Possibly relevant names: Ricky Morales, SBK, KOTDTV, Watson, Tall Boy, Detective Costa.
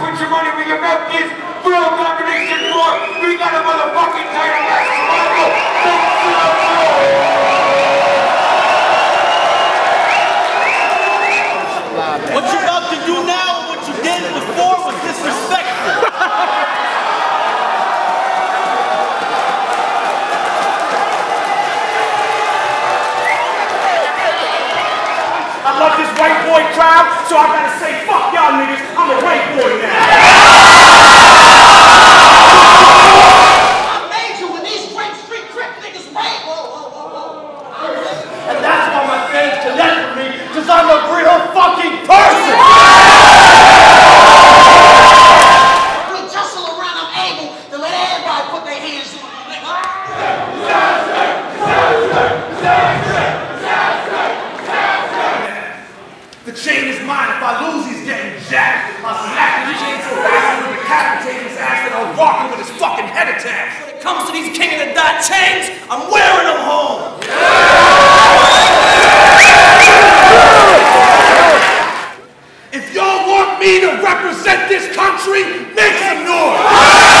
put your money where your mouth is. World domination war. We got a motherfucking title match tomorrow. Thanks to the world. What you're about to do now and what you did before was disrespectful. I love this white boy crowd, so I gotta say, fuck y'all niggas, I'm a white boy now. I made you when these straight street crip niggas made. Whoa, whoa, whoa, whoa. And that's why my fans connect with me, cause I'm a real fucking person. We tussle around, I'm able to let everybody put their hands on me, nigga. The chain is mine. If I lose, he's getting jacked. I'm smacking the chain so fast I'm decapitating his ass and I'm walking with his fucking head attack. When it comes to these king of the dot chains, I'm wearing them home. Yeah. If y'all want me to represent this country, make some noise.